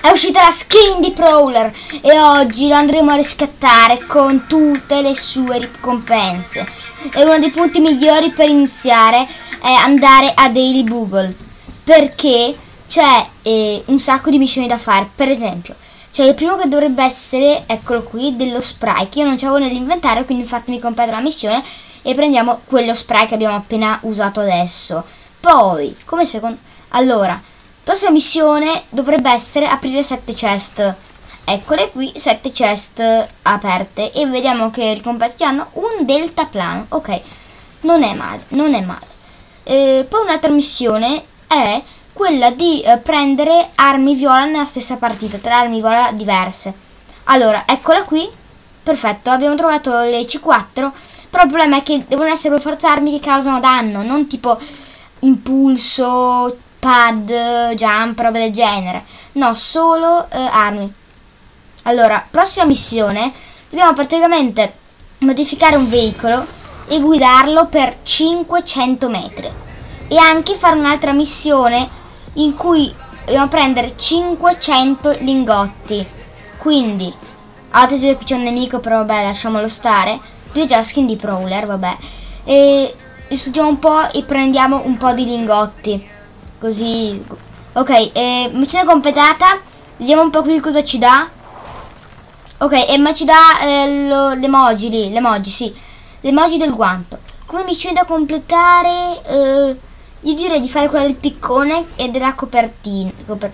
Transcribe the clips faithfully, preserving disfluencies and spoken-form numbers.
è uscita la skin di Prowler e oggi lo andremo a riscattare con tutte le sue ricompense. E uno dei punti migliori per iniziare è andare a Daily Google, perché c'è eh, un sacco di missioni da fare. Per esempio, c'è il primo che dovrebbe essere, eccolo qui, dello spray, che io non c'avevo nell'inventario, quindi infatti mi completo la missione e prendiamo quello spray che abbiamo appena usato adesso. Poi, come secondo... Allora, la prossima missione dovrebbe essere aprire sette chest. Eccole qui, sette chest aperte. E vediamo che ricompense hanno un deltaplano. Ok, non è male, non è male. Eh, poi un'altra missione è quella di eh, prendere armi viola nella stessa partita, tre armi viola diverse. Allora, eccola qui. Perfetto, abbiamo trovato le C quattro. Però il problema è che devono essere per forza armi che causano danno, non tipo impulso, pad, jump, roba del genere. No, solo eh, armi. Allora, prossima missione, dobbiamo praticamente modificare un veicolo e guidarlo per cinquecento metri. E anche fare un'altra missione in cui dobbiamo prendere cinquecento lingotti. Quindi, attenzione, qui c'è un nemico, però vabbè, lasciamolo stare. Lui è già skin di Prowler, vabbè. E distruggiamo un po' e prendiamo un po' di lingotti. Così, ok, eh, missione completata. Vediamo un po' qui cosa ci dà. Ok, e ma ci dà eh, l'emoji lì, l'emoji, sì, l'emoji del guanto. Come missione da completare, eh, io direi di fare quella del piccone e della copertina. Coper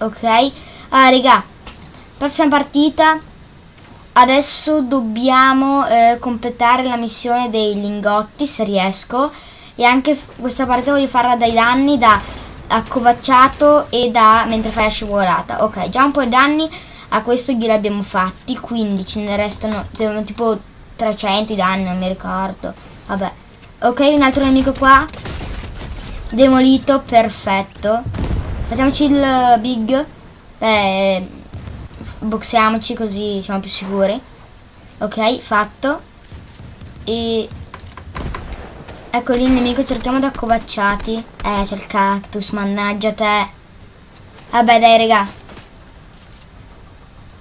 ok, ah raga, prossima partita. Adesso dobbiamo eh, completare la missione dei lingotti, se riesco. E anche questa parte voglio farla dai danni da accovacciato e da mentre fai la scivolata. Ok, già un po' di danni a questo gliel'abbiamo fatti, quindi ce ne restano tipo trecento i danni, non mi ricordo. Vabbè. Ok, un altro nemico qua. Demolito, perfetto. Facciamoci il big. Beh, boxiamoci così siamo più sicuri. Ok, fatto. E... ecco lì il nemico, cerchiamo di accovacciati. Eh, c'è il cactus, mannaggia te. Vabbè dai raga.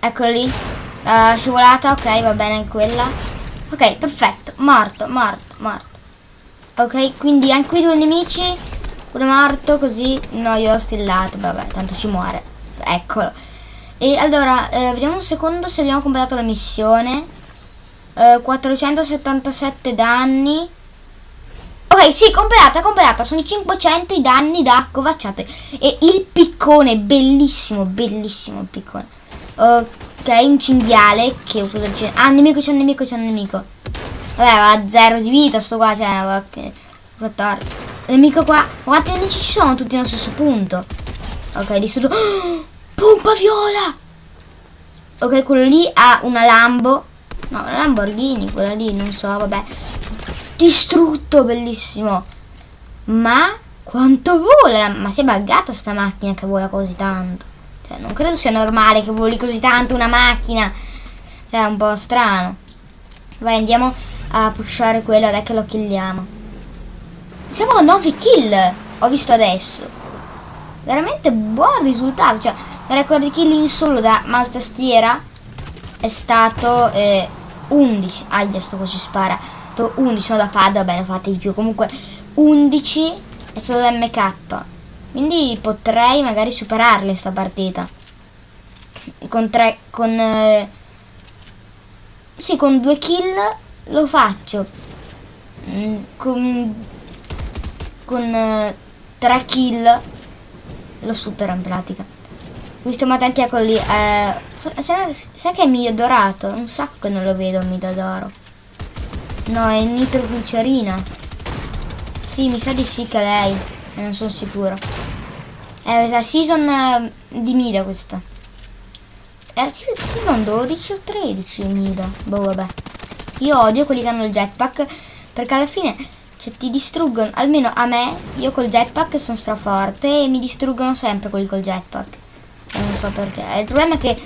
Eccolo lì. Uh, scivolata, ok, va bene anche quella. Ok, perfetto. Morto, morto, morto. Ok, quindi anche qui due nemici. Uno morto così. No, io ho stillato, vabbè, tanto ci muore. Eccolo. E allora, eh, vediamo un secondo se abbiamo completato la missione. Eh, quattrocentosettantasette danni. Ok, sì, completata, completata, sono cinquecento i danni da accovacciate. E il piccone, bellissimo, bellissimo il piccone. Ok, un cinghiale, che cosa c'è? Ah, nemico, c'è un nemico, c'è un nemico. Vabbè, aveva zero di vita sto qua, cioè, ok, quattordici. Nemico qua, guardate, i nemici ci sono tutti nello stesso punto. Ok, distruggo. Oh, pompa viola! Ok, quello lì ha una Lambo. No, una Lamborghini, quella lì, non so, vabbè. Distrutto, bellissimo. Ma quanto vola? Ma si è buggata sta macchina che vola così tanto. Cioè, non credo sia normale che voli così tanto una macchina. È un po' strano. Vai, andiamo a pushare quello, dai che lo killiamo. Siamo a nove kill, ho visto adesso. Veramente buon risultato. Cioè, il record di killing solo da mouse tastiera è stato eh, undici. Ahia, sto qua ci spara. undici, no, da pad, vabbè, ne fate di più. Comunque undici è solo da M K, quindi potrei magari superarlo in sta partita con tre, con eh, sì, con due kill lo faccio, con con eh, tre kill lo supero in pratica. Quindi stiamo attenti a quelli. eh, sai, sai che è mido dorato? Un sacco che non lo vedo il mido d'oro. No, è nitroglicerina. Sì, mi sa di sì che lei. Non sono sicuro. È la season di Mida questa. È la season dodici o tredici Mida. Boh, vabbè. Io odio quelli che hanno il jetpack, perché alla fine, cioè, ti distruggono. Almeno a me, io col jetpack sono straforte e mi distruggono sempre quelli col jetpack. Non so perché. Il problema è che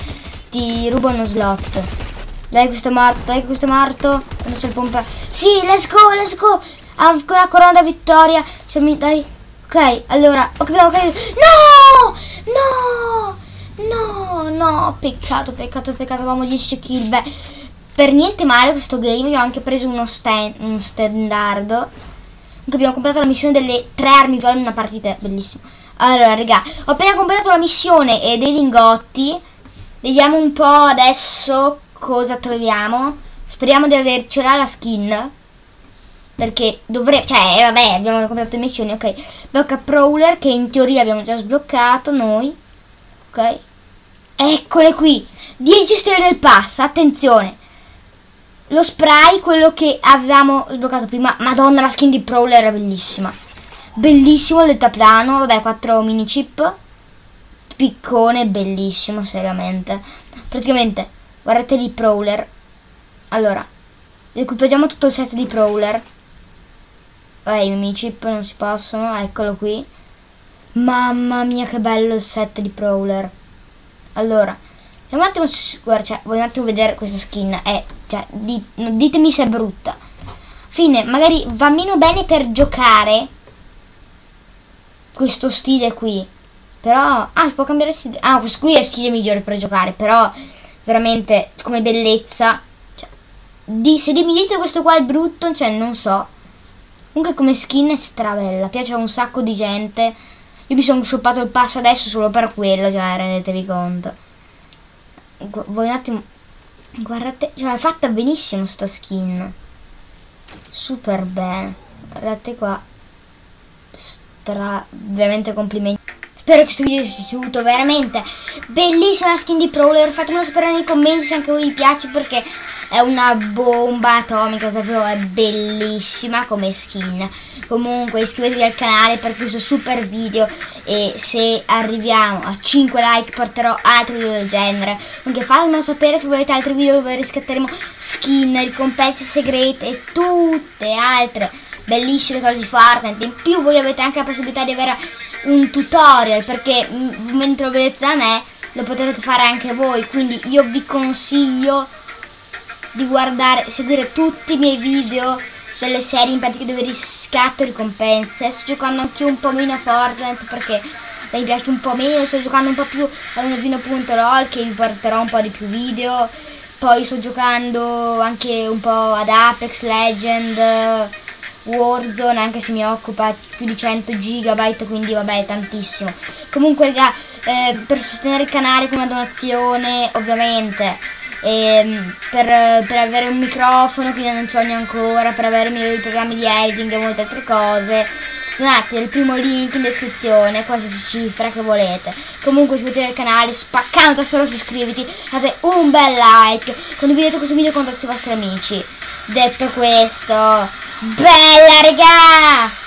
ti rubano slot. Dai, questo è morto, dai, questo è morto. Quando c'è il pompa. Sì, let's go, let's go. Ancora ah, corona da vittoria. Cioè, mi, dai. Ok, allora. Ok, ok. No! No! No! no, peccato, peccato, peccato, avevamo dieci kill. Beh, per niente male questo game. Io ho anche preso uno stand, uno standard. Anche abbiamo completato la missione delle tre armi viola in una partita, bellissima. Allora, raga, ho appena completato la missione eh, dei lingotti. Vediamo un po' adesso cosa troviamo. Speriamo di avercela la skin, perché dovrei, cioè, eh, vabbè, abbiamo completato le missioni, ok. Blocca Prowler, che in teoria abbiamo già sbloccato noi. Ok. Eccole qui. dieci stelle del pass, attenzione. Lo spray, quello che avevamo sbloccato prima. Madonna, la skin di Prowler era bellissima. Bellissimo il deltaplano, vabbè, quattro mini chip. Piccone, bellissimo, seriamente. Praticamente, guardate di Prowler. Allora, equipaggiamo tutto il set di Prowler. Vabbè, i mini chip non si possono, eccolo qui. Mamma mia, che bello il set di Prowler. Allora, un attimo, guarda, cioè, voglio un attimo vedere questa skin. Eh, cioè, di, no, ditemi se è brutta. Fine, magari va meno bene per giocare questo stile qui. Però, ah, si può cambiare stile. Ah, questo qui è il stile migliore per giocare. Però, veramente, come bellezza, cioè, di, se mi dite questo qua è brutto, cioè, non so. Comunque come skin è strabella, piace a un sacco di gente. Io mi sono shoppato il pass adesso solo per quello, cioè, rendetevi conto. Gu voi un attimo, guardate, cioè, è fatta benissimo sta skin. Super bene. Guardate qua. Stra... veramente complimenti. Spero che questo video vi sia piaciuto, veramente bellissima skin di Prowler. Fatemelo sapere nei commenti se anche voi vi piace, perché è una bomba atomica, proprio è bellissima come skin. Comunque iscrivetevi al canale per questo super video, e se arriviamo a cinque like porterò altri video del genere. Anche fatemelo sapere se volete altri video dove riscatteremo skin, ricompense segrete e tutte altre bellissime cose di Fortnite. In più voi avete anche la possibilità di avere un tutorial, perché mentre lo vedete da me lo potrete fare anche voi. Quindi io vi consiglio di guardare, seguire tutti i miei video delle serie, in pratica dove riscatto ricompense. Sto giocando anche un po' meno a Fortnite perché mi piace un po' meno, sto giocando un po' più a Unovino punto Roll, che vi porterò un po' di più video. Poi sto giocando anche un po' ad Apex Legend, Warzone, anche se mi occupa più di cento gigabyte, quindi vabbè, tantissimo. Comunque raga, eh, per sostenere il canale con una donazione ovviamente, eh, per, per avere un microfono che non c'ho neanche ancora, per avere i miei programmi di editing e molte altre cose, donate il primo link in descrizione, qualsiasi cifra che volete. Comunque iscrivetevi al canale, spaccando tasto rosso iscriviti, fate un bel like, condividete questo video con tutti i vostri amici. Detto questo, bella regà!